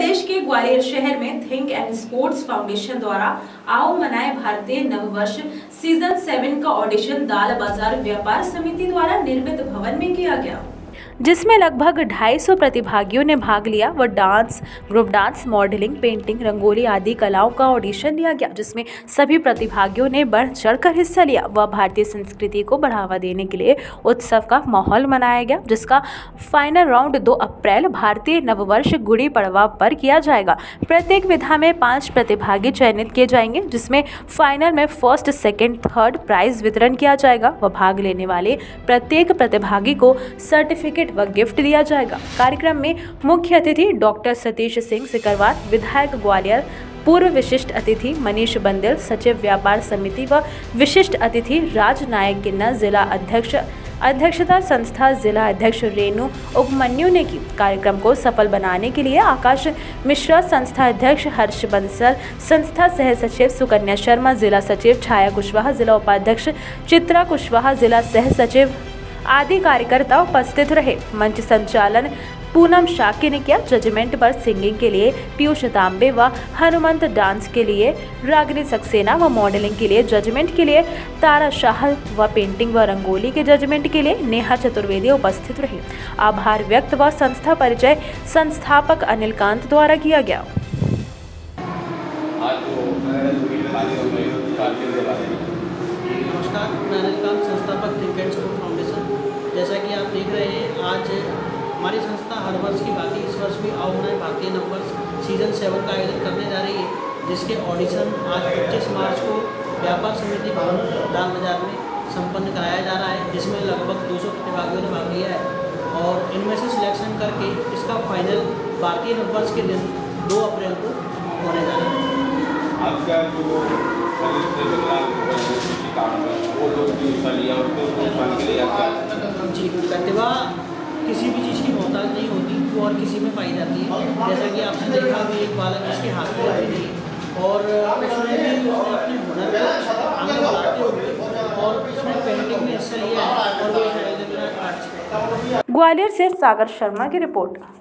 प्रदेश के ग्वालियर शहर में थिंक एंड स्पोर्ट्स फाउंडेशन द्वारा आओ मनाए भारतीय नववर्ष सीजन 7 का ऑडिशन दाल बाजार व्यापार समिति द्वारा निर्मित भवन में किया गया, जिसमें लगभग 250 प्रतिभागियों ने भाग लिया व dance, group dance, modelling, painting, rangoli आदि कलाओं का ऑडिशन लिया गया, जिसमें सभी प्रतिभागियों ने बढ़ चढ़कर हिस्सा लिया व भारतीय संस्कृति को बढ़ावा देने के लिए उत्सव का माहौल मनाया गया, जिसका फाइनल राउंड 2 अप्रैल भारतीय नववर्ष गुड़ी पड़वा पर किया जाएगा। प्रत्येक विधा में 5 प्रतिभागी चयनित किए जाएंगे, जिसमें फाइनल में फर्स्ट, सेकेंड, थर्ड प्राइज वितरण किया जाएगा व भाग लेने वाले प्रत्येक प्रतिभागी को सर्टिफिकेट व गिफ्ट दिया जाएगा। कार्यक्रम में मुख्य अतिथि डॉक्टर सतीश सिंह सिक्रवात, विधायक ग्वालियर, पूर्व विशिष्ट अतिथि मनीष बंदेल, सचिव व्यापार समिति व विशिष्ट अतिथि राजनायक किन्ना, जिला अध्यक्ष अध्यक्षता संस्था जिला अध्यक्ष रेणु उपमन्यु ने की। कार्यक्रम को सफल बनाने के लिए आकाश मिश्रा, संस्था अध्यक्ष हर्ष बंसल, संस्था सह सचिव सुकन्या शर्मा, जिला सचिव छाया कुशवाहा, जिला उपाध्यक्ष चित्रा कुशवाहा, जिला सह सचिव आदि कार्यकर्ता उपस्थित रहे। मंच संचालन पूनम शाके ने किया। जजमेंट पर सिंगिंग के लिए पीयूष दाम्बे व हनुमंत, डांस के लिए रागिनी सक्सेना व मॉडलिंग के लिए जजमेंट के लिए तारा शाह व पेंटिंग व रंगोली के जजमेंट के लिए नेहा चतुर्वेदी उपस्थित रहे। आभार व्यक्त व संस्था परिचय संस्थापक अनिल कांत द्वारा किया गया। संस्थापक थिंक एंड स्पोर्ट्स फाउंडेशन, जैसा कि आप देख रहे हैं, आज हमारी संस्था हर वर्ष की बात इस वर्ष भी आओ मनाए भारतीय नववर्ष सीजन 7 का आयोजन करने जा रही है, जिसके ऑडिशन आज 25 मार्च को व्यापार समिति भवन दाल बाजार में संपन्न कराया जा रहा है, जिसमें लगभग 200 प्रतिभागियों ने भाग लिया है और इनमें से सिलेक्शन करके इसका फाइनल भारतीय नववर्ष के दिन 2 अप्रैल को होने जा रहा है। जी, प्रतिभा किसी भी चीज़ की मोहताज नहीं होती, वो और किसी में पाई जाती है। जैसा कि आपने देखा भी, एक बालक इसके हाथ में थी और उसने भी अपने हुनर को आगे बढ़ाते हुए और उसने पेंटिंग में हिस्सा लिया और वो ग्वालियर से सागर शर्मा की रिपोर्ट।